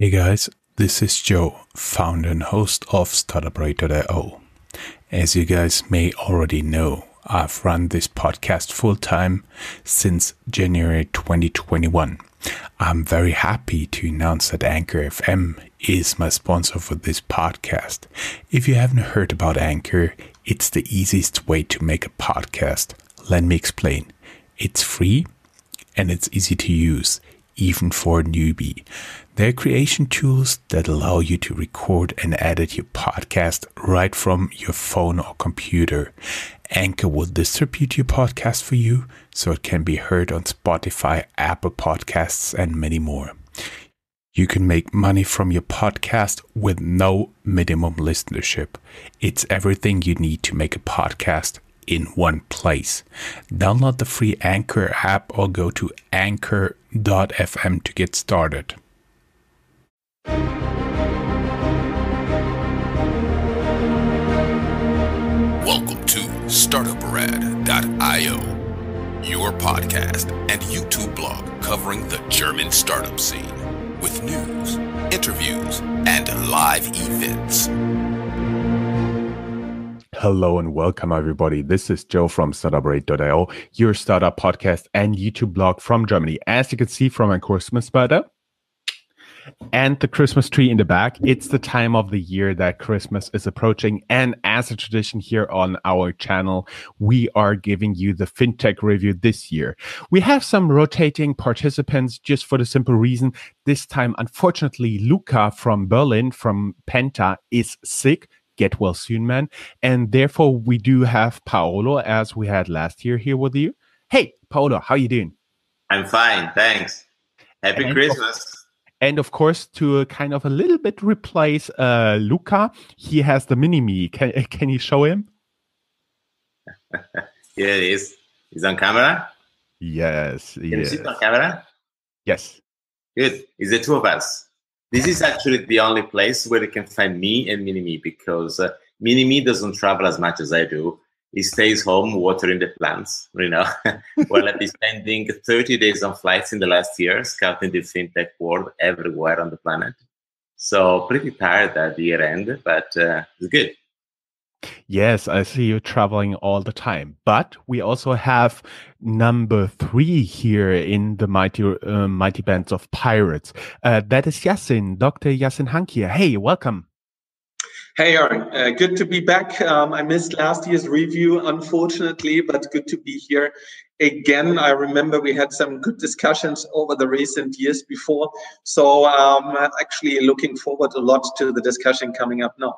Hey guys, this is Joe, founder and host of Startuprad.io. As you guys may already know, I've run this podcast full-time since January 2021. I'm very happy to announce that Anchor FM is my sponsor for this podcast. If you haven't heard about Anchor, it's the easiest way to make a podcast. Let me explain. It's free and it's easy to use, even for a newbie. They're creation tools that allow you to record and edit your podcast right from your phone or computer. Anchor will distribute your podcast for you, so it can be heard on Spotify, Apple podcasts, and many more. You can make money from your podcast with no minimum listenership. It's everything you need to make a podcast in one place. Download the free Anchor app or go to anchor.fm to get started. Welcome to Startuprad.io, your podcast and YouTube blog covering the German startup scene with news, interviews, and live events. Hello and welcome everybody. This is Joe from Startuprad.io, your startup podcast and YouTube blog from Germany. As you can see from my Christmas sweater and the Christmas tree in the back, it's the time of the year that Christmas is approaching. And as a tradition here on our channel, we are giving you the FinTech review this year. We have some rotating participants just for the simple reason. This time, unfortunately, Luca from Berlin, from Penta, is sick. Get well soon, man. And therefore, we do have Paolo, as we had last year, here with you. Hey, Paolo, how you doing? I'm fine, thanks. Happy Christmas. And of course, to kind of a little bit replace Luca, he has the mini-me. Can you show him? Here it is. He's on camera? Yes. Can you see it on camera? Yes. Good. It's the two of us. This is actually the only place where you can find me and Mini-Me, because Mini-Me doesn't travel as much as I do. He stays home watering the plants, you know. Well, I've been spending 30 days on flights in the last year, scouting the fintech world everywhere on the planet. So pretty tired at the year end, but it's good. Yes, I see you traveling all the time. But we also have number three here in the mighty bands of pirates. That is Yassin, Dr. Yassin Hankir. Hey, welcome. Hey, Aaron. Good to be back. I missed last year's review, unfortunately, but good to be here again. I remember we had some good discussions over the recent years before. So I'm actually looking forward a lot to the discussion coming up now.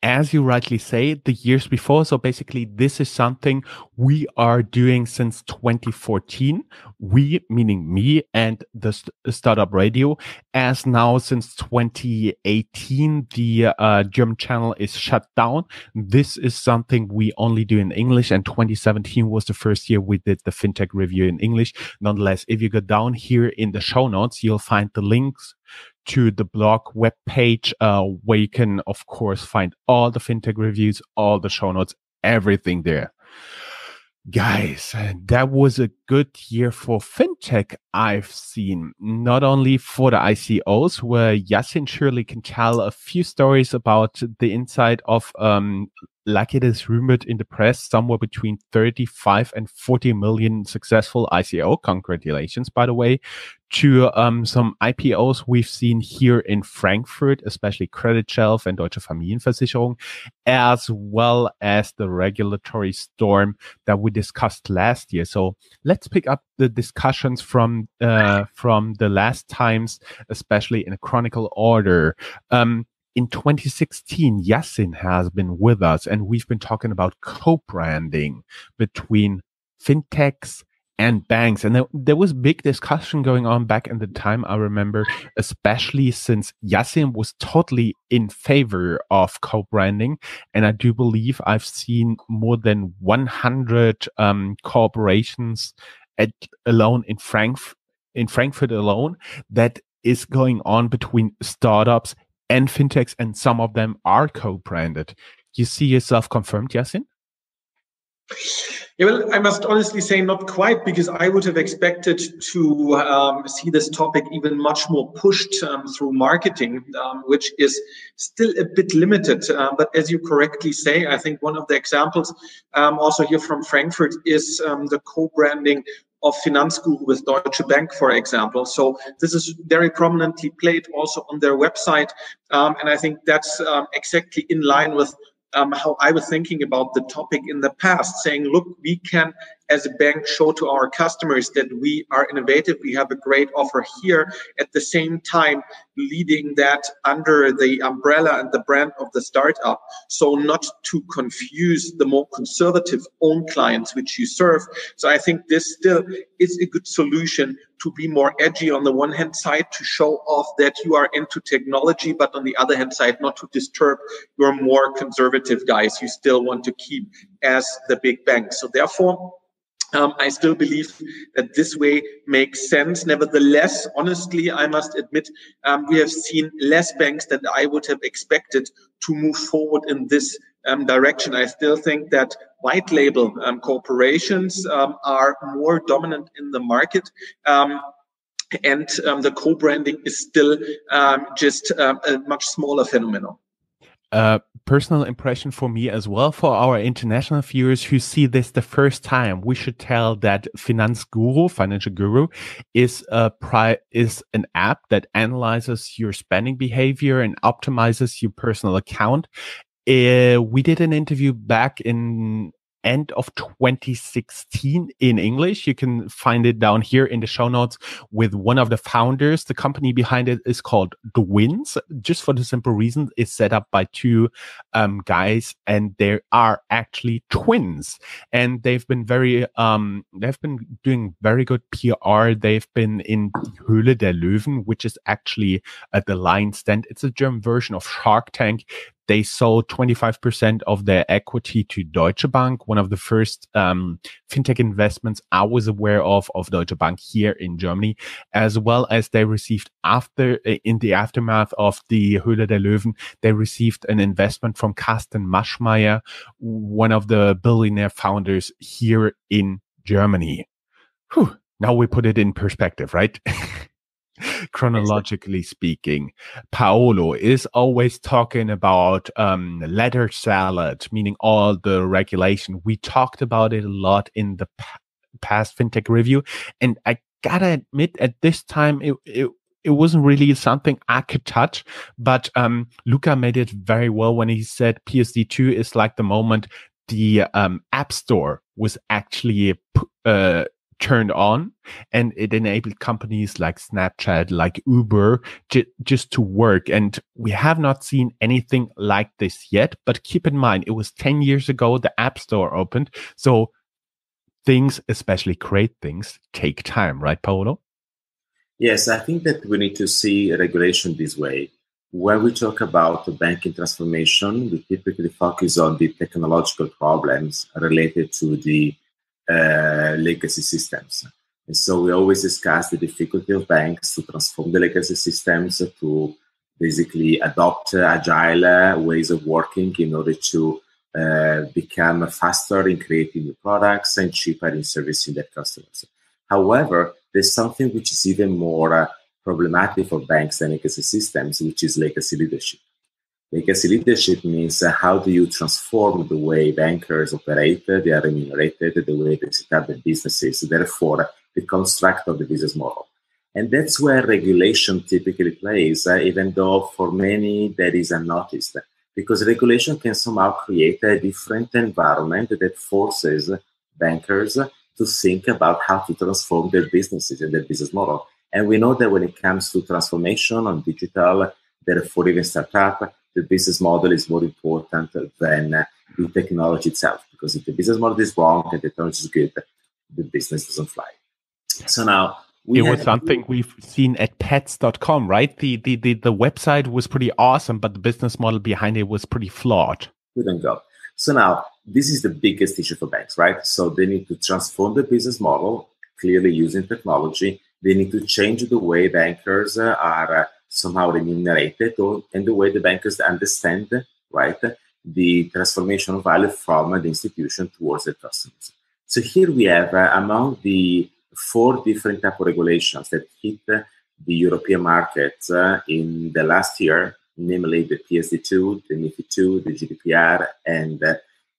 As you rightly say, the years before. So basically, this is something we are doing since 2014. We, meaning me and the Startup Radio, as now since 2018, the German channel is shut down. This is something we only do in English. And 2017 was the first year we did the FinTech review in English. Nonetheless, if you go down here in the show notes, you'll find the links to the blog webpage, where you can, of course, find all the FinTech reviews, all the show notes, everything there. Guys, that was a good year for FinTech, I've seen. Not only for the ICOs, where Yassin surely can tell a few stories about the inside of, like it is rumored in the press, somewhere between 35 and 40 million successful ICO. Congratulations, by the way, to some IPOs we've seen here in Frankfurt, especially Credit Shelf and Deutsche Familienversicherung, as well as the regulatory storm that we discussed last year. So let's pick up the discussions from the last times, especially in a chronological order. In 2016, Yassin has been with us, and we've been talking about co-branding between fintechs and banks. And there was big discussion going on back in the time, I remember, especially since Yassin was totally in favor of co-branding. And I do believe I've seen more than 100 corporations alone in Frankfurt alone that is going on between startups and fintechs, and some of them are co-branded. You see yourself confirmed, Yassin? Well, I must honestly say not quite, because I would have expected to see this topic even much more pushed through marketing, which is still a bit limited. But as you correctly say, I think one of the examples also here from Frankfurt is the co-branding of Finanzguru with Deutsche Bank, for example. So this is very prominently played also on their website. And I think that's exactly in line with how I was thinking about the topic in the past, saying, look, we can, as a bank, show to our customers that we are innovative, we have a great offer here, at the same time leading that under the umbrella and the brand of the startup. So not to confuse the more conservative own clients which you serve. So I think this still is a good solution to be more edgy on the one hand side, to show off that you are into technology, but on the other hand side, not to disturb your more conservative guys you still want to keep as the big bank. So therefore, I still believe that this way makes sense. Nevertheless, honestly, I must admit, we have seen less banks than I would have expected to move forward in this direction. I still think that white label corporations are more dominant in the market. And the co-branding is still just a much smaller phenomenon. Personal impression for me as well. For our international viewers who see this the first time, we should tell that Finanzguru, Financial Guru, is an app that analyzes your spending behavior and optimizes your personal account. We did an interview back in end of 2016 in English. You can find it down here in the show notes with one of the founders. The company behind it is called Dwins, just for the simple reason it's set up by two guys, and they are actually twins. And they've been doing very good PR. They've been in Die Höhle der Löwen, which is actually at the lion stand. It's a German version of Shark Tank. They sold 25% of their equity to Deutsche Bank, one of the first fintech investments I was aware of Deutsche Bank here in Germany, as well as they received in the aftermath of the Höhle der Löwen, they received an investment from Carsten Maschmeyer, one of the billionaire founders here in Germany. Whew, now we put it in perspective, right? Chronologically speaking, Paolo is always talking about letter salad, meaning all the regulation. We talked about it a lot in the past fintech review, and I gotta admit, at this time, it wasn't really something I could touch. But Luca made it very well when he said PSD2 is like the moment the App Store was actually turned on, and it enabled companies like Snapchat, like Uber, just to work. And we have not seen anything like this yet, but keep in mind, it was 10 years ago, the App Store opened. So things, especially great things, take time, right, Paolo? Yes, I think that we need to see regulation this way. When we talk about the banking transformation, we typically focus on the technological problems related to the legacy systems. And so we always discuss the difficulty of banks to transform the legacy systems to basically adopt agile ways of working in order to become faster in creating new products and cheaper in servicing their customers. However, there's something which is even more problematic for banks than legacy systems, which is legacy leadership. Legacy leadership means how do you transform the way bankers operate, they are remunerated, the way they set up their businesses, therefore the construct of the business model. And that's where regulation typically plays, even though for many that is unnoticed, because regulation can somehow create a different environment that forces bankers to think about how to transform their businesses and their business model. And we know that when it comes to transformation on digital, therefore even startup, the business model is more important than the technology itself, because if the business model is wrong and the technology is good, the business doesn't fly. So now it was something we've seen at pets.com, right? The website was pretty awesome, but the business model behind it was pretty flawed. Couldn't go. So now this is the biggest issue for banks, right? So they need to transform the business model, clearly using technology. They need to change the way bankers are somehow remunerated, and the way the bankers understand, right, the transformation of value from the institution towards the trustees. So here we have, among the four different type of regulations that hit the European market in the last year, namely the PSD2, the MiFID II, the GDPR, and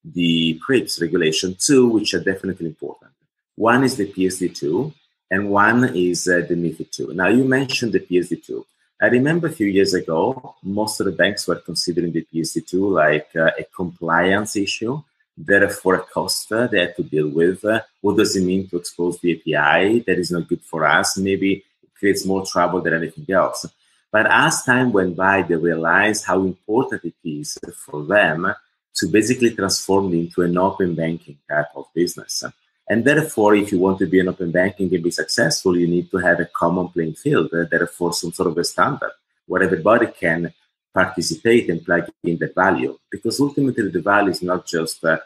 the PRIIPs regulation, two which are definitely important. One is the PSD2, and one is the MiFID II. Now, you mentioned the PSD2. I remember a few years ago, most of the banks were considering the PSD2 like a compliance issue, therefore a cost they had to deal with. What does it mean to expose the API? That is not good for us. Maybe it creates more trouble than anything else. But as time went by, they realized how important it is for them to basically transform into an open banking type of business. And therefore, if you want to be an open banking and be successful, you need to have a common playing field, therefore some sort of a standard where everybody can participate and plug in the value. Because ultimately, the value is not just to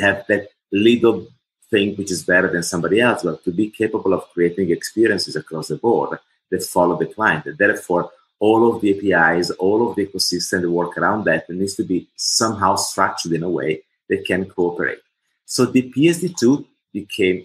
have that little thing which is better than somebody else, but to be capable of creating experiences across the board that follow the client. Therefore, all of the APIs, all of the ecosystem that work around that needs to be somehow structured in a way that can cooperate. So the PSD2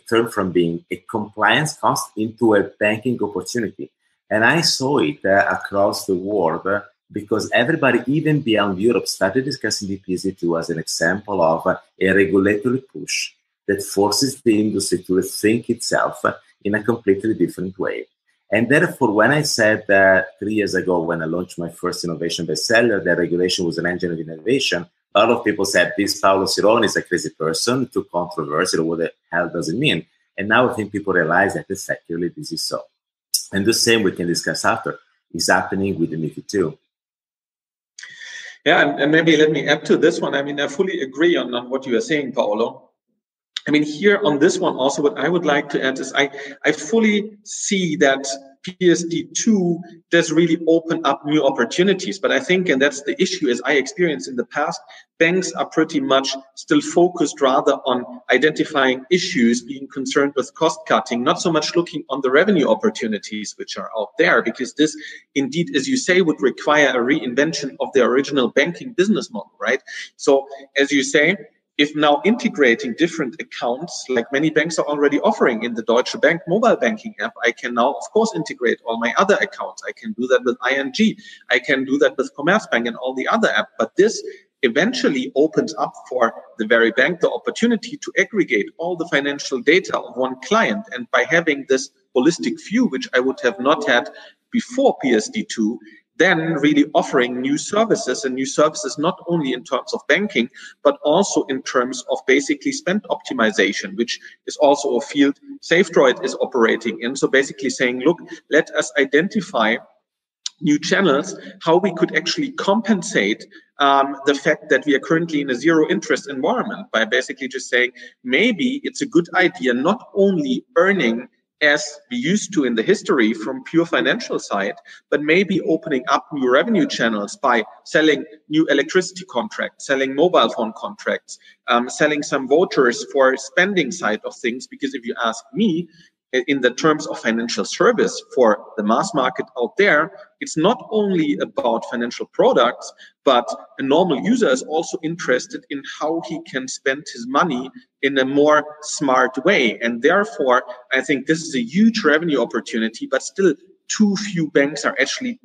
turned from being a compliance cost into a banking opportunity. And I saw it across the world because everybody, even beyond Europe, started discussing the PSD2 as an example of a regulatory push that forces the industry to rethink itself in a completely different way. And therefore, when I said that 3 years ago, when I launched my first innovation bestseller, that regulation was an engine of innovation, a lot of people said, this Paolo Sironi is a crazy person, too controversial, what the hell does it mean? And now I think people realize that effectively this is so. And the same we can discuss after is happening with the MiFID II. Yeah, and maybe let me add to this one. I mean, I fully agree on what you are saying, Paolo. I mean, here on this one also, what I would like to add is I fully see that PSD2 does really open up new opportunities. But I think, and that's the issue as I experienced in the past, banks are pretty much still focused rather on identifying issues, being concerned with cost cutting, not so much looking on the revenue opportunities which are out there, because this indeed, as you say, would require a reinvention of the original banking business model, right? So as you say, if now integrating different accounts, like many banks are already offering in the Deutsche Bank mobile banking app, I can now, of course, integrate all my other accounts. I can do that with ING. I can do that with Commerzbank and all the other apps. But this eventually opens up for the very bank the opportunity to aggregate all the financial data of one client. And by having this holistic view, which I would have not had before PSD2, then really offering new services, and new services not only in terms of banking, but also in terms of basically spend optimization, which is also a field savedroid is operating in. So basically saying, look, let us identify new channels, how we could actually compensate the fact that we are currently in a zero interest environment by basically just saying, maybe it's a good idea not only earning as we used to in the history from pure financial side, but maybe opening up new revenue channels by selling new electricity contracts, selling mobile phone contracts, selling some vouchers for spending side of things. Because if you ask me, in the terms of financial service for the mass market out there, it's not only about financial products, but a normal user is also interested in how he can spend his money in a more smart way. And therefore, I think this is a huge revenue opportunity, but still too few banks are actually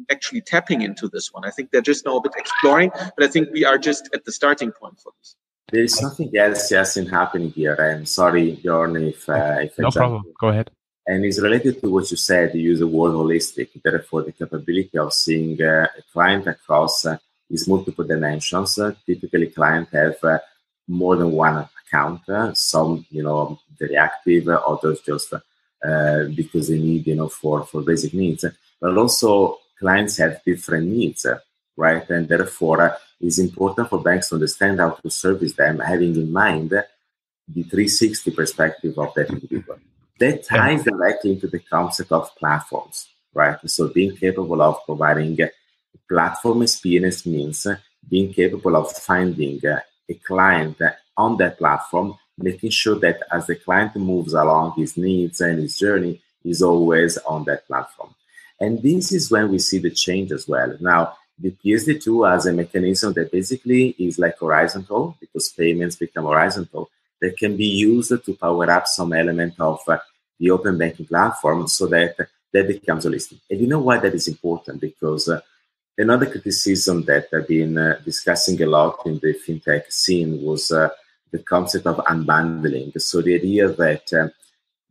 tapping into this one. I think they're just now a bit exploring, but I think we are just at the starting point for this. There is something else, Yassin, happening here. I'm sorry, Jorn, if I... No problem. Go ahead. And it's related to what you said. You use the word holistic. Therefore, the capability of seeing a client across is multiple dimensions. Typically, clients have more than one account. Some, very active. Others just because they need, for basic needs. But also, clients have different needs, right? And therefore... it's important for banks to understand how to service them, having in mind the 360 perspective of that individual. That ties directly into the concept of platforms, right? So being capable of providing platform experience means being capable of finding a client on that platform, making sure that as the client moves along, his needs and his journey is always on that platform. And this is when we see the change as well. Now, the PSD2 has a mechanism that basically is like horizontal, because payments become horizontal, that can be used to power up some element of the open banking platform so that that becomes holistic. And you know why that is important? Because another criticism that I've been discussing a lot in the fintech scene was the concept of unbundling. So the idea that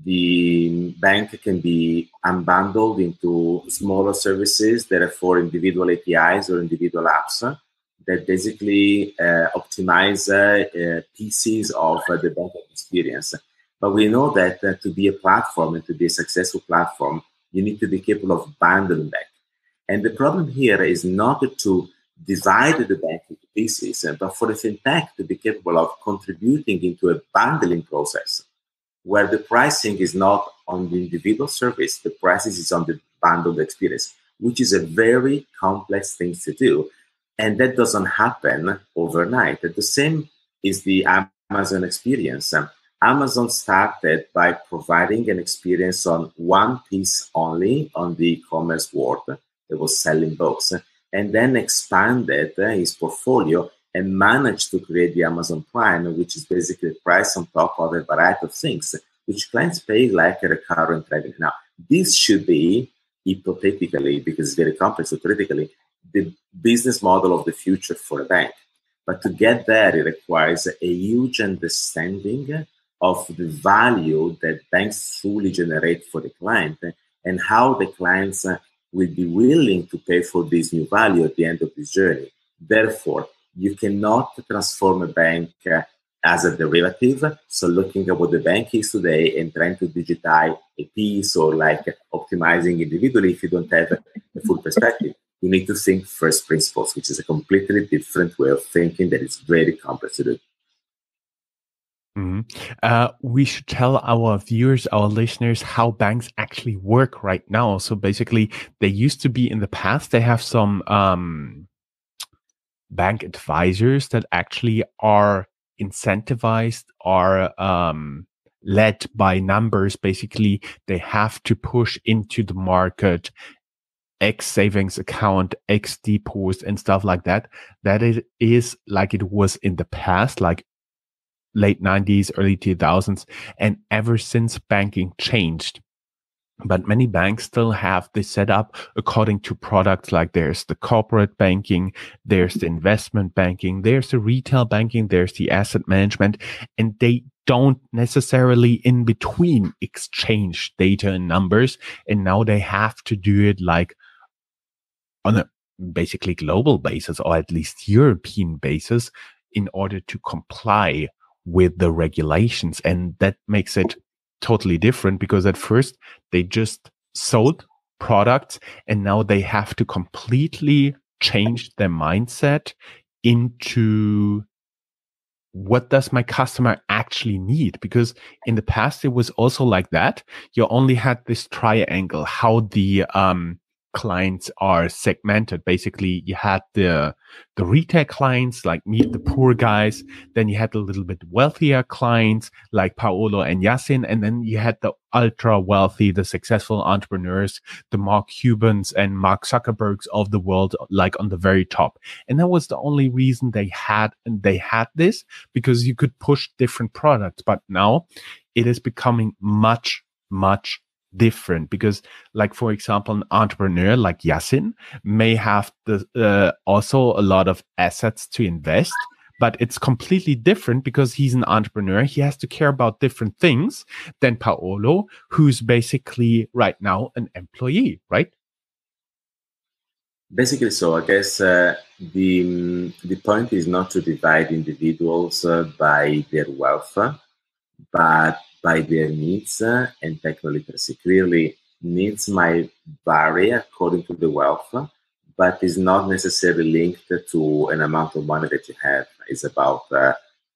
the bank can be unbundled into smaller services that are for individual APIs or individual apps that basically optimize pieces of the banking experience. But we know that to be a platform and to be a successful platform, you need to be capable of bundling back. And the problem here is not to divide the bank into pieces, but for the fintech to be capable of contributing into a bundling process where the pricing is not on the individual service, the pricing is on the bundled experience, which is a very complex thing to do. And that doesn't happen overnight. The same is the Amazon experience. Amazon started by providing an experience on one piece only on the e-commerce world that was selling books, and then expanded his portfolio and managed to create the Amazon Prime, which is basically priced on top of a variety of things, which clients pay like a recurrent revenue. Now, this should be, hypothetically, because it's very complex, theoretically, the business model of the future for a bank. But to get there, it requires a huge understanding of the value that banks truly generate for the client and how the clients will be willing to pay for this new value at the end of this journey. Therefore, you cannot transform a bank as a derivative. So looking at what the bank is today and trying to digitize a piece or like optimizing individually if you don't have a full perspective. You need to think first principles, which is a completely different way of thinking that is very complex to do. Mm-hmm. We should tell our viewers, our listeners, how banks actually work right now. So basically, they used to be in the past, they have some bank advisors that actually are incentivized, are led by numbers. Basically, they have to push into the market X savings account, X depots and stuff like that. That is like it was in the past, like late 90s, early 2000s, and ever since banking changed. But many banks still have this set up according to products, like there's the corporate banking, there's the investment banking, there's the retail banking, there's the asset management, and they don't necessarily in between exchange data and numbers. And now they have to do it like on a basically global basis, or at least European basis, in order to comply with the regulations. And that makes it totally different, because at first they just sold products and now they have to completely change their mindset into what does my customer actually need? Because in the past it was also like that. You only had this triangle, how the clients are segmented. Basically, you had the retail clients, like meet the poor guys. Then you had a little bit wealthier clients, like Paolo and Yassin. And then you had the ultra wealthy, the successful entrepreneurs, the Mark Cubans and Mark Zuckerbergs of the world, like on the very top. And that was the only reason they had this, because you could push different products. But now it is becoming much, much different, because like, for example, an entrepreneur like Yassin may have the, also a lot of assets to invest, but it's completely different because he's an entrepreneur. He has to care about different things than Paolo, who's basically right now an employee, right? Basically, so I guess the point is not to divide individuals by their wealth, but by their needs and technical literacy. Clearly, needs might vary according to the wealth, but is not necessarily linked to an amount of money that you have. It's about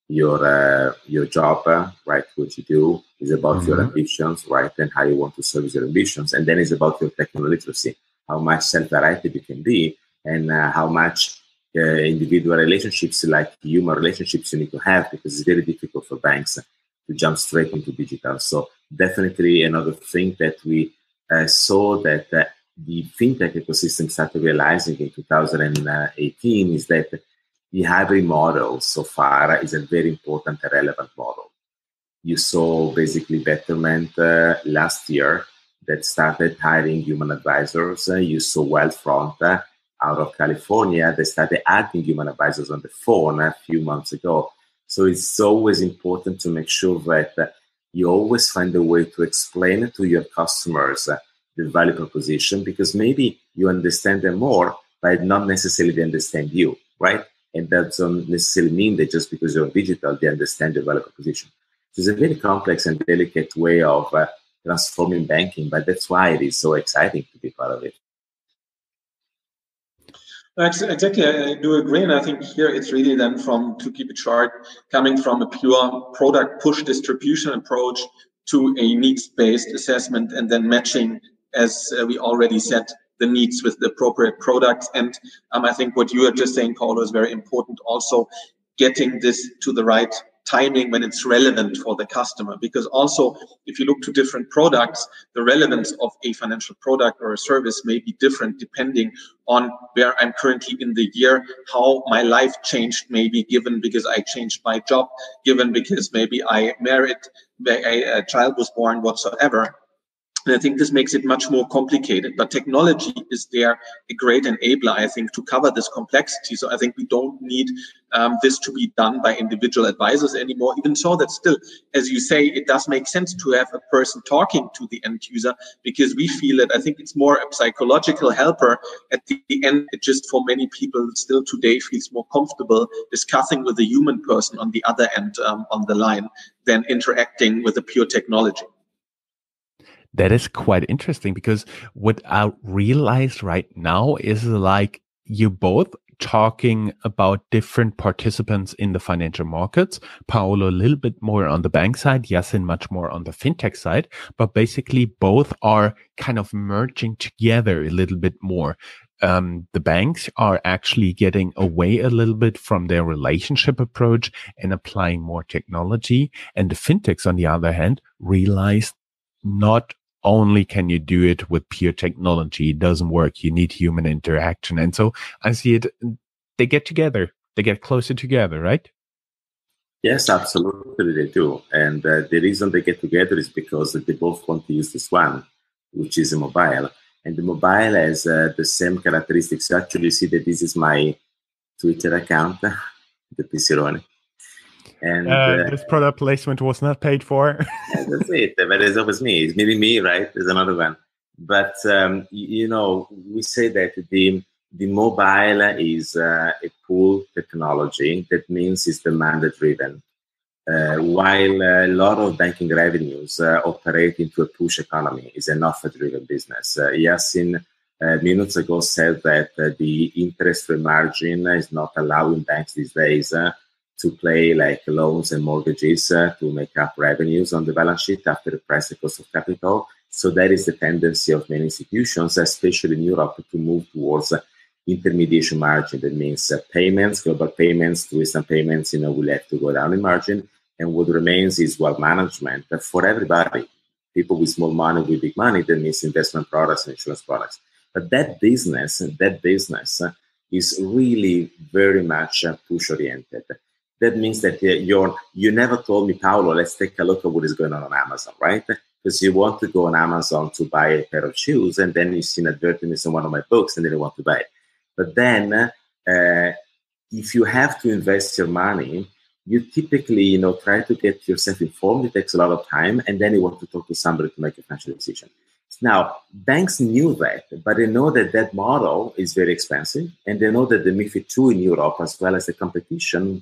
your job, right, what you do. It's about your ambitions, right, and how you want to service your ambitions. And then it's about your technical literacy, how much self-directed you can be, and how much individual relationships, like human relationships, you need to have, because it's very difficult for banks to jump straight into digital. So definitely another thing that we saw that the fintech ecosystem started realizing in 2018 is that the hybrid model so far is a very important and relevant model. You saw basically Betterment last year that started hiring human advisors. You saw Wealthfront out of California that started adding human advisors on the phone a few months ago. So it's always important to make sure that you always find a way to explain to your customers the value proposition, because maybe you understand them more, but not necessarily they understand you, right? And that doesn't necessarily mean that just because you're digital, they understand the value proposition. So it's a very complex and delicate way of transforming banking, but that's why it is so exciting to be part of it. Exactly, I do agree, and I think here it's really then from, to keep it short, coming from a pure product push distribution approach to a needs-based assessment and then matching, as we already said, the needs with the appropriate products. And I think what you are just saying, Paolo, is very important also, getting this to the right timing when it's relevant for the customer. Because also, if you look to different products, the relevance of a financial product or a service may be different depending on where I'm currently in the year, how my life changed, maybe given because I changed my job, given because maybe I married, a child was born, whatsoever. And I think this makes it much more complicated. But technology is there, a great enabler, I think, to cover this complexity. So I think we don't need this to be done by individual advisors anymore. Even so, that still, as you say, it does make sense to have a person talking to the end user, because we feel that I think it's more a psychological helper. At the end, it just for many people still today feels more comfortable discussing with a human person on the other end on the line than interacting with a pure technology. That is quite interesting, because what I realized right now is like you both talking about different participants in the financial markets. Paolo a little bit more on the bank side, Yassin much more on the fintech side, but basically both are kind of merging together a little bit more. The banks are actually getting away a little bit from their relationship approach and applying more technology. And the fintechs, on the other hand, realized not only can you do it with pure technology, it doesn't work. You need human interaction. And so I see it, they get together, they get closer together, right? Yes, absolutely they do. And the reason they get together is because they both want to use this one, which is a mobile. And the mobile has the same characteristics. So actually, you see that this is my Twitter account, the Sironi. And this product placement was not paid for. Yeah, that's it. But it's always me. It's maybe me, right? There's another one. But, you know, we say that the mobile is a cool technology. That means it's demand-driven. While a lot of banking revenues operate into a push economy, it's an offer-driven business. Yassin minutes ago said that the interest rate margin is not allowing banks these days to play like loans and mortgages to make up revenues on the balance sheet after the price and cost of capital. So that is the tendency of many institutions, especially in Europe, to move towards intermediation margin. That means payments, global payments, tourism payments, you know, will have to go down in margin. And what remains is wealth management for everybody. People with small money, with big money, that means investment products and insurance products. But that business is really very much push-oriented. That means that you never told me, Paolo, let's take a look at what is going on Amazon, right? Because you want to go on Amazon to buy a pair of shoes, and then you see an advertisement in one of my books, and then you want to buy it. But then if you have to invest your money, you typically, you know, try to get yourself informed. It takes a lot of time, and then you want to talk to somebody to make a financial decision. Now, banks knew that, but they know that that model is very expensive, and they know that the MiFID II in Europe, as well as the competition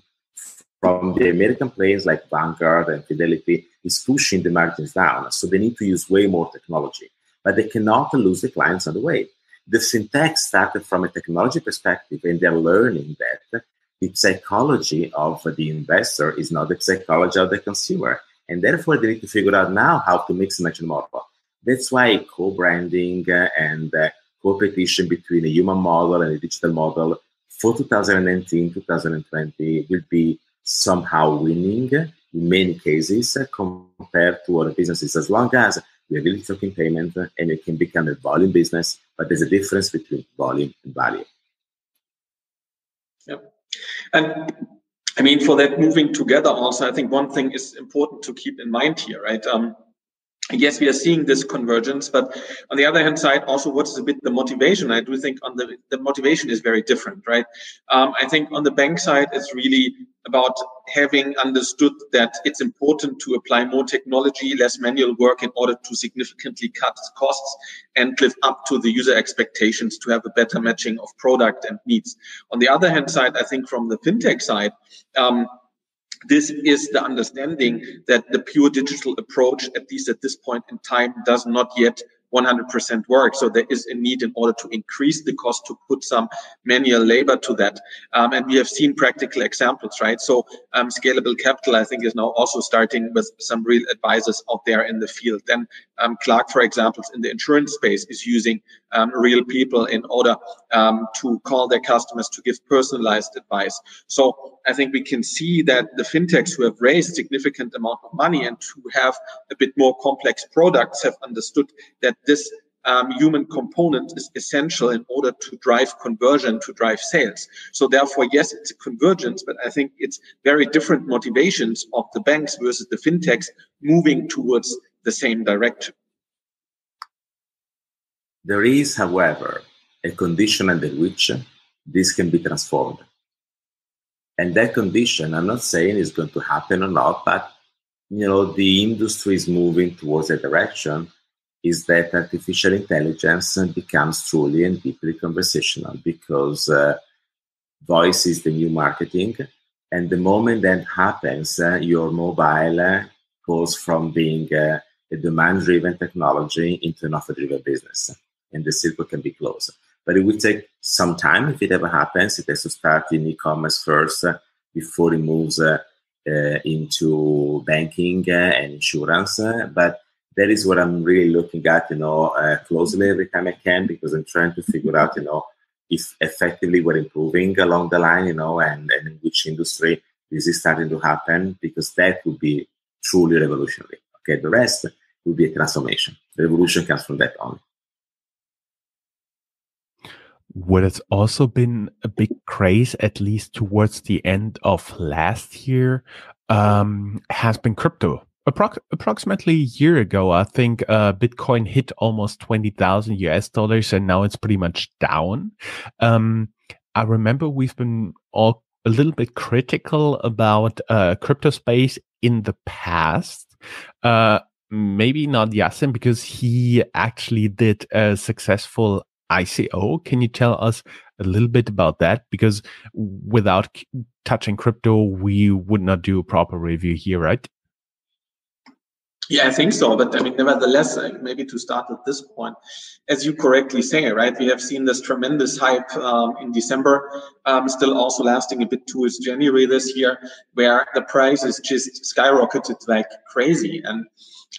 from the American players like Vanguard and Fidelity, is pushing the margins down. So they need to use way more technology, but they cannot lose the clients on the way. The fintech started from a technology perspective, and they're learning that the psychology of the investor is not the psychology of the consumer. And therefore, they need to figure out now how to mix and match the model. That's why co-branding and competition between a human model and a digital model for 2019, 2020 will be somehow winning in many cases compared to other businesses, as long as we have really talking payment, and it can become a volume business, but there's a difference between volume and value. Yeah. And I mean, for that moving together also, I think one thing is important to keep in mind here, right? Yes, we are seeing this convergence, but on the other hand side, also what is a bit the motivation? I do think on the motivation is very different, right? I think on the bank side, it's really about having understood that it's important to apply more technology, less manual work in order to significantly cut costs and live up to the user expectations to have a better matching of product and needs. On the other hand side, I think from the fintech side, this is the understanding that the pure digital approach, at least at this point in time, does not yet 100% work. So there is a need in order to increase the cost to put some manual labor to that. And we have seen practical examples, right? So Scalable Capital, I think, is now also starting with some real advisors out there in the field. Then Clark, for example, in the insurance space is using real people in order to call their customers to give personalized advice. So I think we can see that the fintechs who have raised significant amount of money and who have a bit more complex products have understood that this human component is essential in order to drive conversion, to drive sales. So therefore, yes, it's a convergence, but I think it's very different motivations of the banks versus the fintechs moving towards the same direction. There is, however, a condition under which this can be transformed. And that condition, I'm not saying is going to happen or not, but you know, the industry is moving towards a direction is that artificial intelligence becomes truly and deeply conversational, because voice is the new marketing. And the moment that happens, your mobile goes from being a demand-driven technology into an offer-driven business, and the circle can be closed. But it will take some time if it ever happens. It has to start in e-commerce first before it moves into banking and insurance. But that is what I'm really looking at, you know, closely every time I can, because I'm trying to figure out, you know, if effectively we're improving along the line, you know, and in which industry this is starting to happen, because that would be truly revolutionary. Okay, the rest will be a transformation. The revolution comes from that on. What has also been a big craze, at least towards the end of last year, has been crypto. Approximately a year ago, I think Bitcoin hit almost $20,000, and now it's pretty much down. I remember we've been all a little bit critical about crypto space in the past. Maybe not Yassin, because he actually did a successful ICO. Can you tell us a little bit about that? Because without touching crypto, we would not do a proper review here, right? Yeah, I think so. But I mean, nevertheless, maybe to start at this point, as you correctly say, right, we have seen this tremendous hype in December, still also lasting a bit towards January this year, where the price is just skyrocketed like crazy. And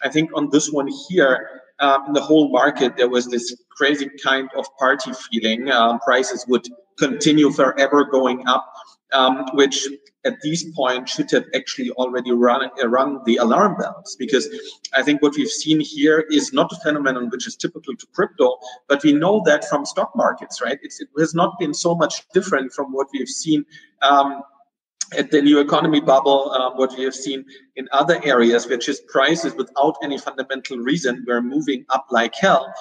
I think on this one here, in the whole market, there was this crazy kind of party feeling. Prices would continue forever going up, which at this point should have actually already run the alarm bells, because I think what we've seen here is not a phenomenon which is typical to crypto, but we know that from stock markets, right? It has not been so much different from what we've seen at the new economy bubble, what we have seen in other areas, which is prices without any fundamental reason were moving up like hell.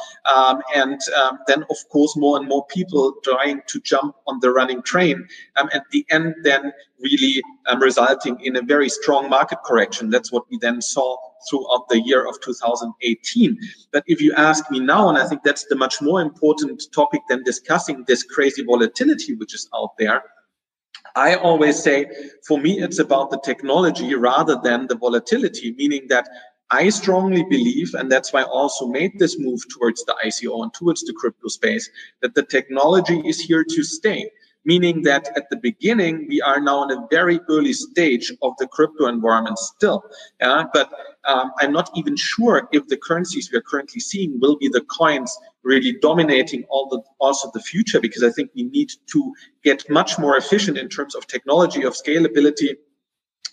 Then, of course, more and more people trying to jump on the running train. At the end, then really resulting in a very strong market correction. That's what we then saw throughout the year of 2018. But if you ask me now, and I think that's the much more important topic than discussing this crazy volatility which is out there, I always say, for me, it's about the technology rather than the volatility, meaning that I strongly believe, and that's why I also made this move towards the ICO and towards the crypto space, that the technology is here to stay, meaning that at the beginning, we are now in a very early stage of the crypto environment still. But I'm not even sure if the currencies we are currently seeing will be the coins really dominating also the future, because I think we need to get much more efficient in terms of technology, of scalability,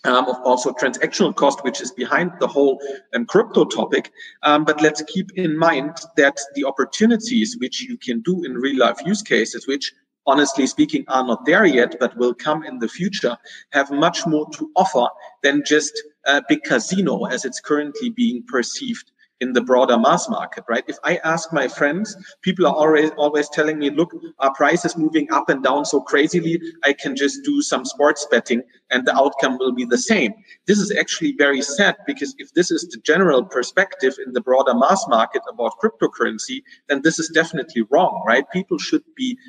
of also transactional cost, which is behind the whole crypto topic. But let's keep in mind that the opportunities which you can do in real life use cases, which honestly speaking are not there yet, but will come in the future, have much more to offer than just a big casino as it's currently being perceived in the broader mass market, right? If I ask my friends, people are always telling me, look, our price is moving up and down so crazily, I can just do some sports betting and the outcome will be the same. This is actually very sad, because if this is the general perspective in the broader mass market about cryptocurrency, then this is definitely wrong, right? People should be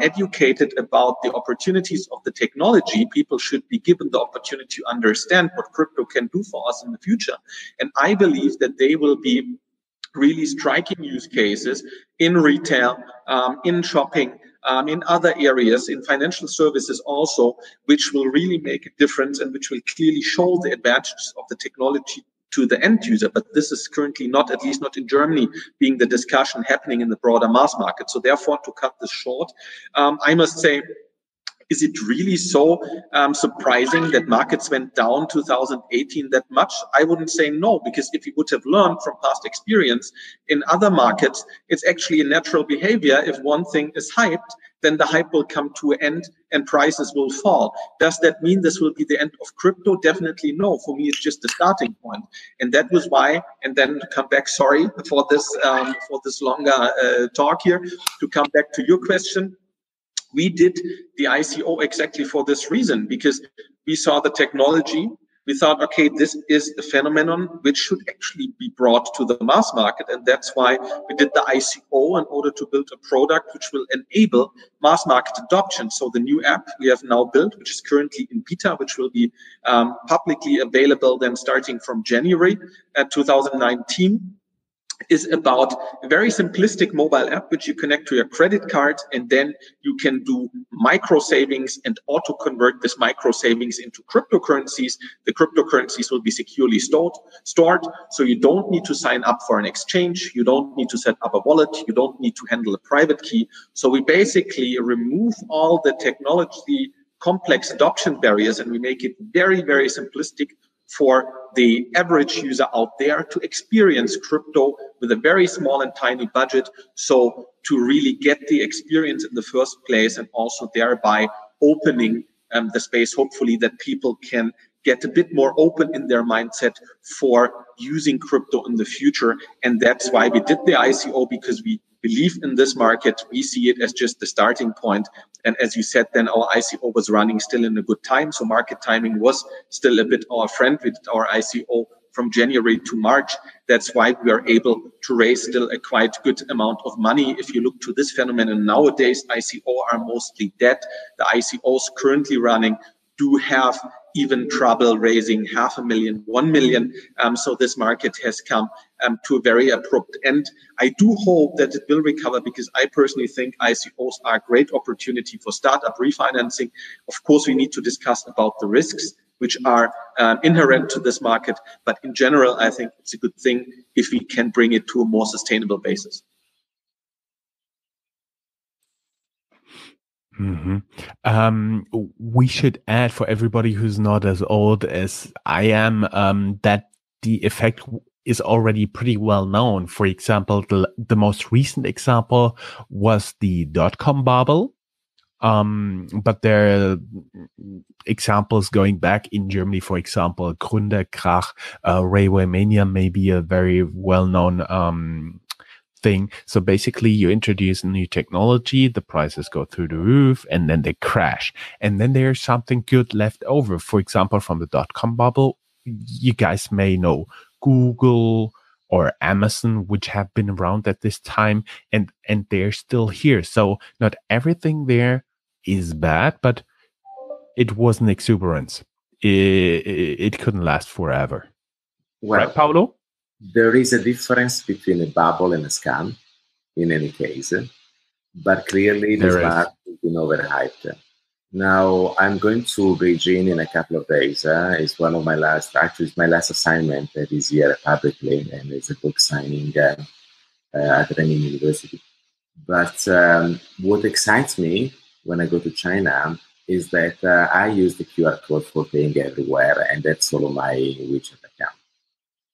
educated about the opportunities of the technology. People should be given the opportunity to understand what crypto can do for us in the future. And I believe that they will be really striking use cases in retail, in shopping, in other areas, in financial services also, which will really make a difference and which will clearly show the advantages of the technology to the end user. But this is currently not, at least not in Germany, being the discussion happening in the broader mass market. So therefore, to cut this short, I must say, is it really so surprising that markets went down 2018 that much? I wouldn't say no, because if you would have learned from past experience in other markets, it's actually a natural behavior. If one thing is hyped, then the hype will come to an end and prices will fall. Does that mean this will be the end of crypto? Definitely no. For me, it's just the starting point. And that was why, and then to come back, sorry for this longer talk here, to come back to your question, we did the ICO exactly for this reason, because we saw the technology. We thought, okay, this is a phenomenon which should actually be brought to the mass market. And that's why we did the ICO in order to build a product which will enable mass market adoption. So the new app we have now built, which is currently in beta, which will be publicly available then starting from January 2019, is about a very simplistic mobile app which you connect to your credit card, and then you can do micro savings and auto convert this micro savings into cryptocurrencies. The cryptocurrencies will be securely stored, so you don't need to sign up for an exchange, you don't need to set up a wallet, you don't need to handle a private key. So we basically remove all the technology complex adoption barriers, and we make it very, very simplistic for the average user out there to experience crypto with a very small and tiny budget. So to really get the experience in the first place, and also thereby opening the space, hopefully, that people can get a bit more open in their mindset for using crypto in the future. And that's why we did the ICO, because we believe in this market. We see it as just the starting point. And as you said, then our ICO was running still in a good time. So market timing was still a bit our friend. We did our ICO from January to March. That's why we are able to raise still a quite good amount of money. If you look to this phenomenon nowadays, ICO are mostly dead. The ICOs currently running do have even trouble raising 500,000, 1 million. So this market has come to a very abrupt end. I do hope that it will recover, because I personally think ICOs are a great opportunity for startup refinancing. Of course, we need to discuss about the risks which are inherent to this market. But in general, I think it's a good thing if we can bring it to a more sustainable basis. Mm-hmm. We should add, for everybody who's not as old as I am, that the effect is already pretty well known. For example, the most recent example was the dot-com bubble. But there are examples going back in Germany, for example, Gründerkrach, Railway Mania, maybe a very well-known thing. So basically you introduce new technology, the prices go through the roof, and then they crash. And then there's something good left over. For example, from the dot-com bubble, you guys may know Google or Amazon, which have been around at this time, and they're still here. So not everything there is bad, but it was an exuberance. It couldn't last forever. Well, right, Paolo? There is a difference between a bubble and a scam, in any case, but clearly this market has been overhyped. Now, I'm going to Beijing in a couple of days. It's one of my last, actually, it's my last assignment this year publicly, and it's a book signing at Renmin University. But what excites me when I go to China is that I use the QR code for paying everywhere, and that's all of my WeChat account.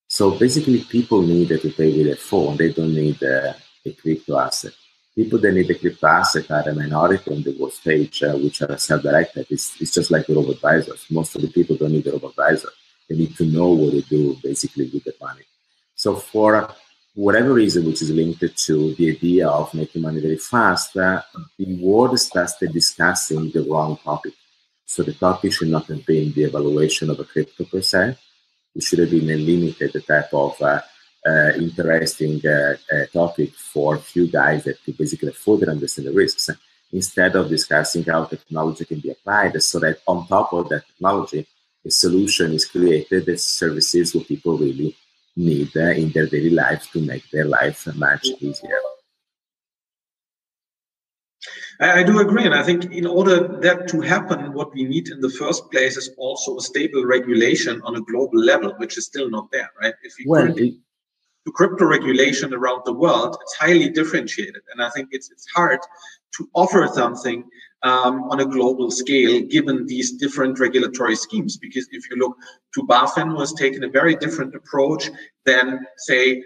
So basically, people need to pay with a phone. They don't need a crypto asset. People that need a crypto asset are a minority on the world stage, which are self-directed. It's just like the robo-advisors. Most of the people don't need a robo-advisor. They need to know what to do, basically, with the money. So for whatever reason, which is linked to the idea of making money very fast, the world starts discussing the wrong topic. So the topic should not have been the evaluation of a crypto per se. It should have been a limited type of interesting topic for few guys that could basically further understand the risks, instead of discussing how technology can be applied so that on top of that technology, a solution is created that services what people really need in their daily life to make their life much easier. I do agree, and I think in order that to happen, what we need in the first place is also a stable regulation on a global level, which is still not there, right? If we do crypto regulation around the world, it's highly differentiated, and I think it's hard to offer something on a global scale, given these different regulatory schemes. Because if you look to BaFin, who has taken a very different approach than, say,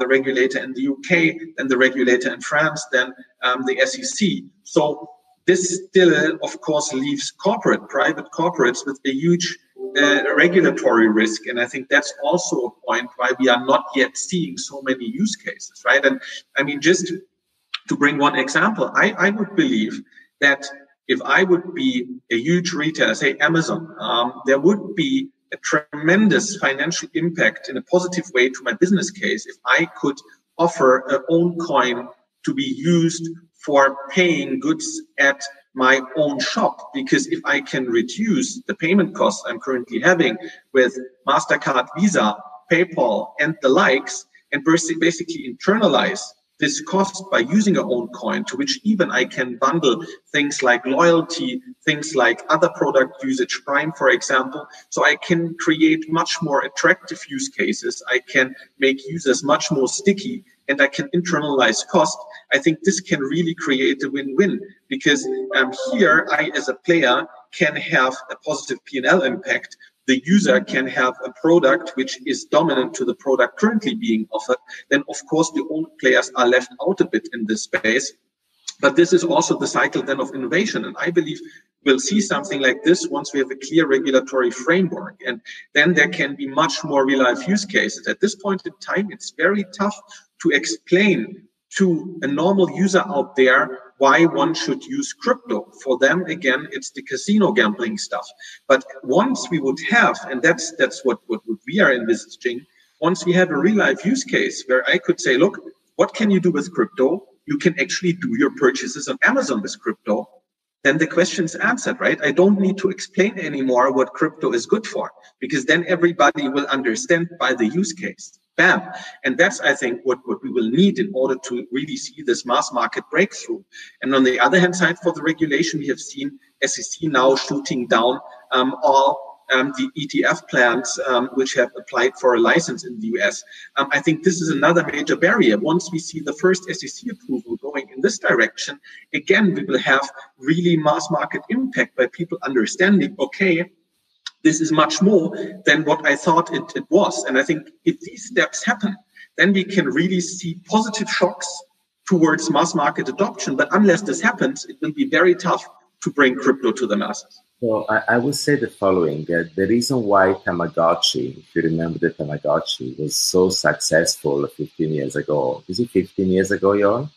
the regulator in the UK, then the regulator in France, then the SEC. So this still, of course, leaves private corporates with a huge regulatory risk. And I think that's also a point why we are not yet seeing so many use cases, right? And I mean, just to bring one example, I would believe that if I would be a huge retailer, say Amazon, there would be a tremendous financial impact in a positive way to my business case if I could offer an own coin to be used for paying goods at my own shop. Because if I can reduce the payment costs I'm currently having with MasterCard, Visa, PayPal, and the likes, and basically internalize this cost by using our own coin, to which even I can bundle things like loyalty, things like other product usage, Prime, for example. So I can create much more attractive use cases. I can make users much more sticky, and I can internalize cost. I think this can really create a win-win, because here I, as a player, can have a positive P&L impact. The user can have a product which is dominant to the product currently being offered. Then, of course, the old players are left out a bit in this space. But this is also the cycle then of innovation. And I believe we'll see something like this once we have a clear regulatory framework. And then there can be much more real-life use cases. At this point in time, it's very tough to explain to a normal user out there why one should use crypto. For them, again, it's the casino gambling stuff. But once we would have, and that's what we are envisaging, once we have a real-life use case where I could say, look, what can you do with crypto? You can actually do your purchases on Amazon with crypto. Then the question is answered, right? I don't need to explain anymore what crypto is good for, because then everybody will understand by the use case. Bam. And that's, I think, what we will need in order to really see this mass market breakthrough. And on the other hand side, for the regulation, we have seen SEC now shooting down all the ETF plans which have applied for a license in the US. I think this is another major barrier. Once we see the first SEC approval going in this direction, again, we will have really mass market impact by people understanding, okay, this is much more than what I thought it was. And I think if these steps happen, then we can really see positive shocks towards mass market adoption. But unless this happens, it will be very tough to bring crypto to the masses. Well, I would say the following. The reason why Tamagotchi, if you remember the Tamagotchi, was so successful 15 years ago. Is it 15 years ago, Jon?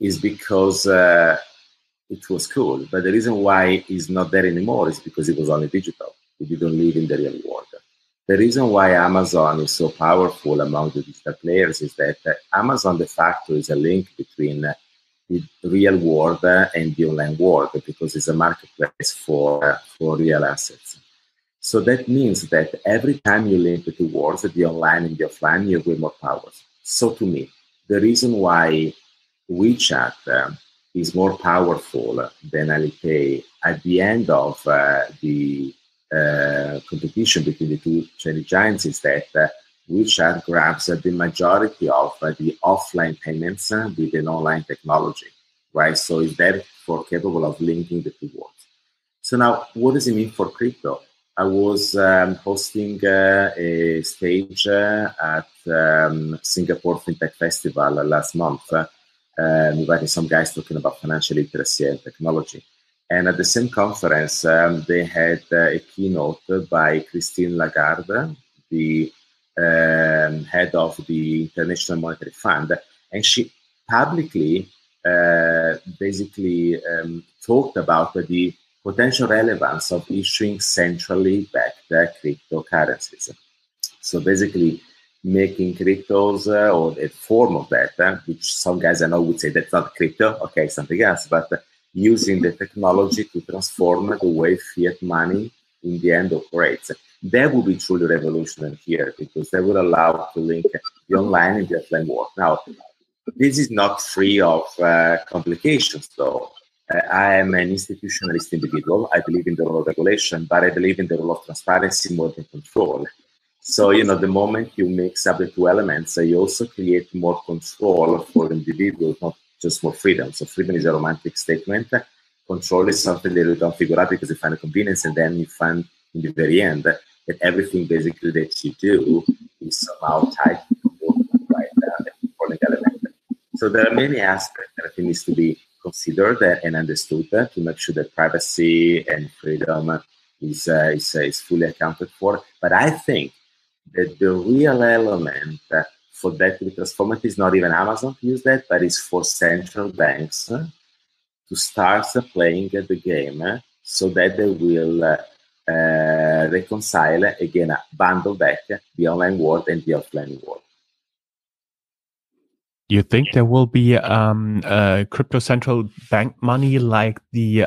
Is because it was cool. But the reason why it's not there anymore is because it was only digital. If you don't live in the real world. The reason why Amazon is so powerful among the digital players is that Amazon de facto is a link between the real world and the online world, because it's a marketplace for real assets. So that means that every time you link the two worlds, the online and the offline, you gain more powers. So to me, the reason why WeChat is more powerful than Alipay at the end of the competition between the two Chinese giants is that WeChat grabs the majority of the offline payments with an online technology, right? So it's therefore capable of linking the two worlds. So now, what does it mean for crypto? I was hosting a stage at Singapore Fintech Festival last month, inviting some guys talking about financial literacy and technology. And at the same conference, they had a keynote by Christine Lagarde, the head of the International Monetary Fund. And she publicly talked about the potential relevance of issuing centrally backed cryptocurrencies. So basically making cryptos or a form of that, which some guys I know would say that's not crypto, okay, something else, but using the technology to transform the way fiat money in the end operates. That would be truly revolutionary here because that would allow to link the online and the offline world. Now, this is not free of complications, though. I am an institutionalist individual. I believe in the role of regulation, but I believe in the role of transparency more than control. So, you know, the moment you mix up the two elements, you also create more control for individuals, not just more freedom. So freedom is a romantic statement. Control is something that you don't figure out because you find a convenience, and then you find in the very end that everything basically that you do is somehow tied to the controlling element. So there are many aspects that I think needs to be considered and understood to make sure that privacy and freedom is fully accounted for. But I think that the real element for that to be transformative is not even Amazon to use that, but it's for central banks to start playing the game so that they will reconcile, again, bundle back the online world and the offline world. You think there will be crypto central bank money like the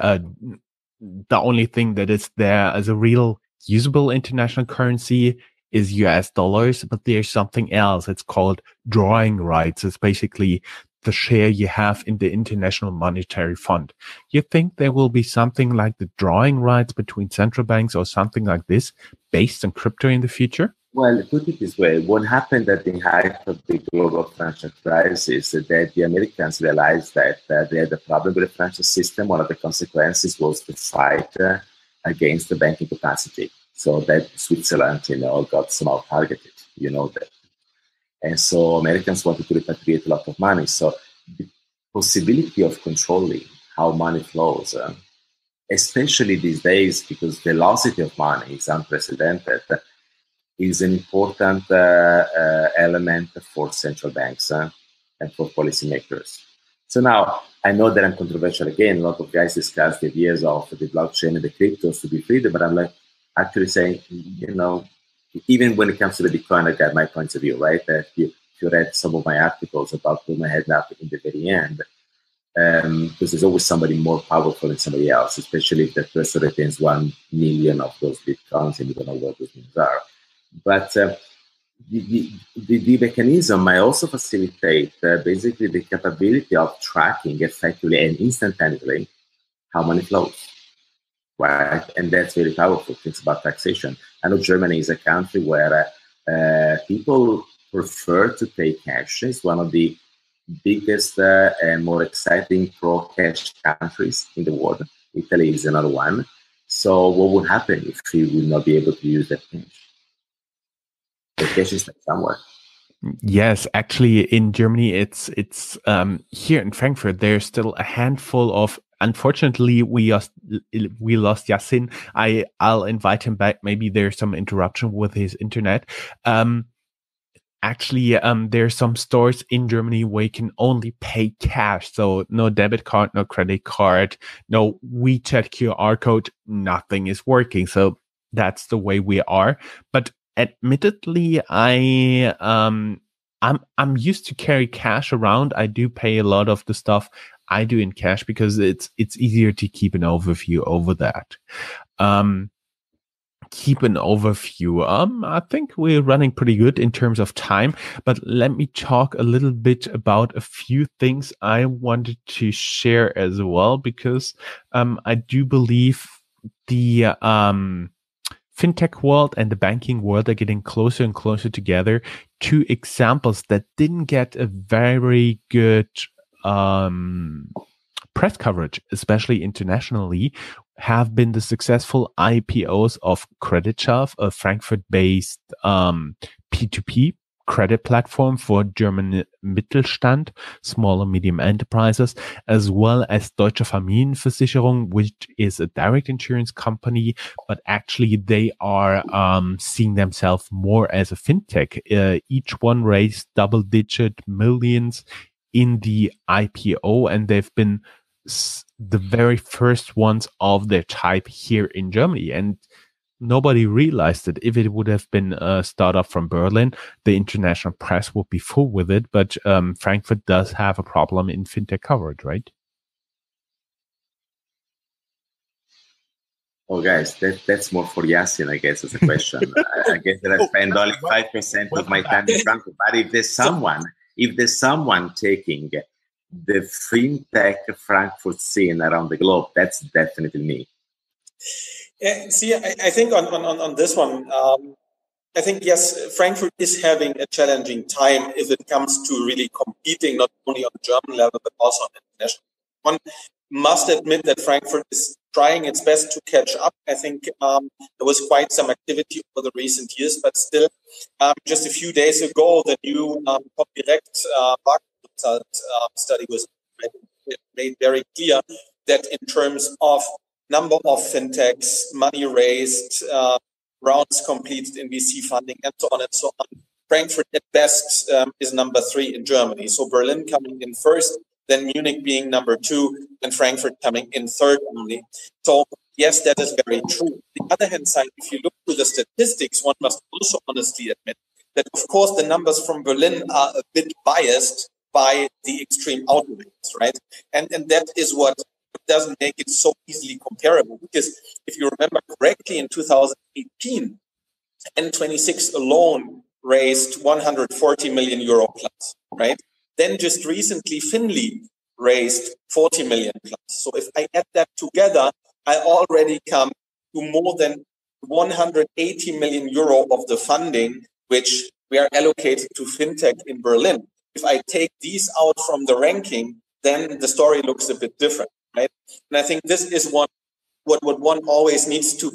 only thing that is there as a real usable international currency is US dollars, but there's something else. It's called drawing rights. It's basically the share you have in the International Monetary Fund. You think there will be something like the drawing rights between central banks or something like this based on crypto in the future? Well, put it this way, what happened at the height of the global financial crisis is that the Americans realized that they had a problem with the financial system. One of the consequences was the fight against the banking capacity. So that Switzerland, you know, got somehow targeted, you know that. And so Americans wanted to repatriate a lot of money. So the possibility of controlling how money flows, especially these days, because the velocity of money is unprecedented, is an important element for central banks and for policymakers. So now, I know that I'm controversial again. A lot of guys discuss the ideas of the blockchain and the cryptos to be freed, but I'm like actually saying, you know, even when it comes to the Bitcoin, I got my points of view, right? If you read some of my articles about putting my head up in the very end, because there's always somebody more powerful than somebody else, especially if that person retains 1 million of those Bitcoins and you don't know what those things are. But the mechanism might also facilitate basically the capability of tracking effectively and instantaneously how money flows, right? And that's very powerful. Things about taxation. I know Germany is a country where people prefer to pay cash. It's one of the biggest and more exciting pro-cash countries in the world. Italy is another one. So what would happen if we would not be able to use that cash? The cash is somewhere. Yes, actually, in Germany, it's here in Frankfurt. There's still a handful of. Unfortunately, we lost Yassin. I'll invite him back. Maybe there's some interruption with his internet. There's some stores in Germany where you can only pay cash, so no debit card, no credit card, no WeChat QR code. Nothing is working. So that's the way we are. But admittedly, I'm used to carry cash around. I do pay a lot of the stuff I do in cash because it's easier to keep an overview over that. I think we're running pretty good in terms of time, but let me talk a little bit about a few things I wanted to share as well, because I do believe the fintech world and the banking world are getting closer and closer together. Two examples that didn't get a very good press coverage, especially internationally, have been the successful IPOs of Credit Shelf, a Frankfurt-based P2P credit platform for German Mittelstand, small and medium enterprises, as well as Deutsche Familienversicherung, which is a direct insurance company, but actually they are seeing themselves more as a fintech. Each one raised double-digit millions in the IPO, and they've been the very first ones of their type here in Germany. And nobody realized it. If it would have been a startup from Berlin, the international press would be full with it. But Frankfurt does have a problem in fintech coverage, right? Oh, guys, that's more for Yassin, I guess, as a question. I guess that I spend only 5% of my time in Frankfurt. But if there's someone taking the fintech Frankfurt scene around the globe, that's definitely me. Yeah, see, I think on this one, I think, yes, Frankfurt is having a challenging time if it comes to really competing, not only on the German level, but also on the international. One must admit that Frankfurt is trying its best to catch up. I think there was quite some activity over the recent years, but still, just a few days ago, the new direct market result study was made very clear that in terms of number of fintechs, money raised, rounds completed in VC funding, and so on and so on, Frankfurt at best is number 3 in Germany. So Berlin coming in first, then Munich being number 2, and Frankfurt coming in third only. So yes, that is very true. On the other hand side, if you look to the statistics, one must also honestly admit that, of course, the numbers from Berlin are a bit biased by the extreme outliers, right? And that is what doesn't make it so easily comparable, because if you remember correctly, in 2018, N26 alone raised 140 million euro plus, right? Then just recently, Finley raised 40 million plus. So if I add that together, I already come to more than 180 million euro of the funding, which we are allocated to fintech in Berlin. If I take these out from the ranking, then the story looks a bit different. Right? And I think this is what one always needs to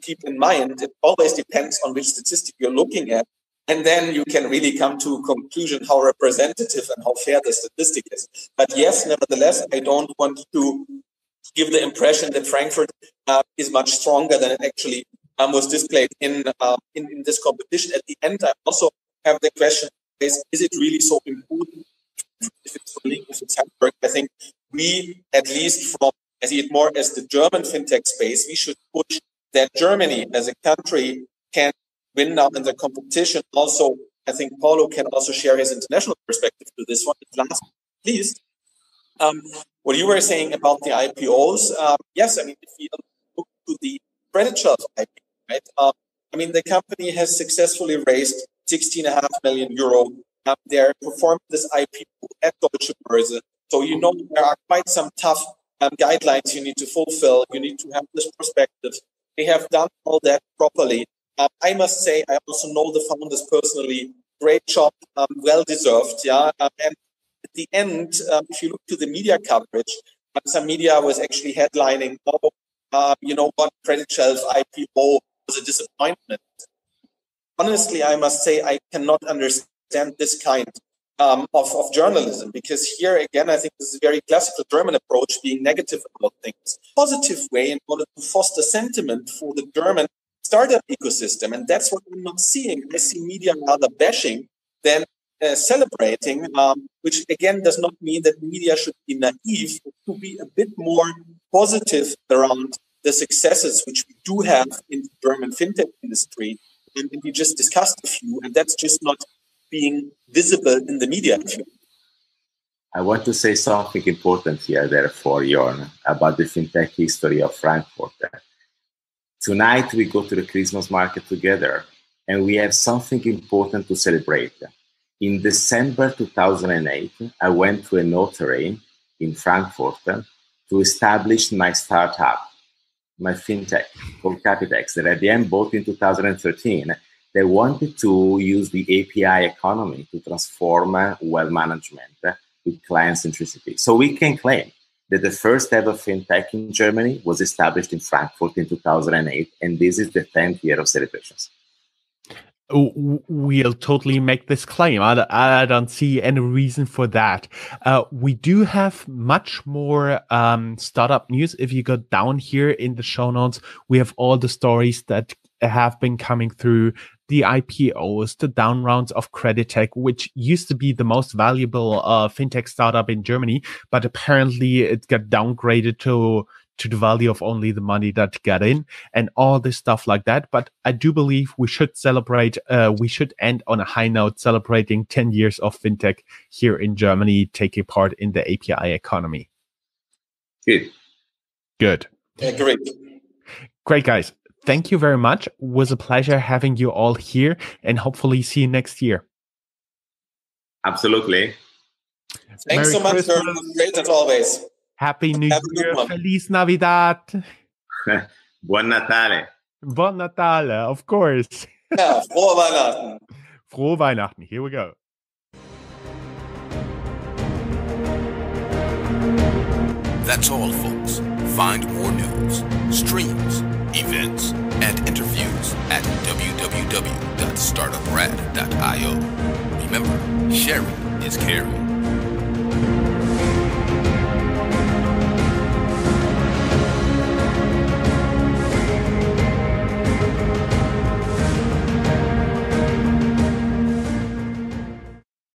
keep in mind. It always depends on which statistic you're looking at. And then you can really come to a conclusion how representative and how fair the statistic is. But yes, nevertheless, I don't want to give the impression that Frankfurt is much stronger than it actually was displayed in this competition. At the end, I also have the question, is it really so important? If it's Berlin, if it's Hamburg, I think we, at least from, I see it more as the German fintech space, we should push that Germany as a country can win now in the competition. Also, I think Paolo can also share his international perspective to this one. And last but not least, what you were saying about the IPOs, yes, I mean, if we look to the Credit Shelf IPO, right? I mean, the company has successfully raised 16.5 million euro. They performed this IPO at Deutsche Börse. So, you know, there are quite some tough guidelines you need to fulfill. You need to have this perspective. They have done all that properly. I must say, I also know the founders personally. Great job, well deserved. Yeah. And at the end, if you look to the media coverage, some media was actually headlining, oh, you know what, Credit Shelf IPO was a disappointment. Honestly, I must say, I cannot understand this kind of journalism, because here again, I think this is a very classical German approach, being negative about things, positive way in order to foster sentiment for the German startup ecosystem. And that's what I'm not seeing. I see media rather bashing than celebrating, which again does not mean that media should be naive, but to be a bit more positive around the successes which we do have in the German fintech industry. And we just discussed a few, and that's just not being visible in the media. I want to say something important here, therefore, Jorn, about the fintech history of Frankfurt. Tonight, we go to the Christmas market together, and we have something important to celebrate. In December 2008, I went to a notary in Frankfurt to establish my startup, my fintech called Capitex, that at the end bought in 2013. They wanted to use the API economy to transform wealth management with client centricity. So we can claim that the first ever fintech in Germany was established in Frankfurt in 2008, and this is the 10th year of celebrations. We'll totally make this claim. I don't see any reason for that. We do have much more startup news. If you go down here in the show notes, we have all the stories that have been coming through, the IPOs, the down rounds of Credit Tech, which used to be the most valuable fintech startup in Germany, but apparently it got downgraded to the value of only the money that got in and all this stuff like that. But I do believe we should celebrate, we should end on a high note celebrating 10 years of fintech here in Germany, taking part in the API economy. Good. Yeah, great, guys. Thank you very much. It was a pleasure having you all here and hopefully see you next year. Absolutely. Thanks so much, sir. Great as always. Happy New Year. Feliz Navidad. Buon Natale. Buon Natale, of course. Yeah, frohe Weihnachten. Frohe Weihnachten. Here we go. That's all, folks. Find more news, streams, events, and interviews at www.startuprad.io. Remember, sharing is caring.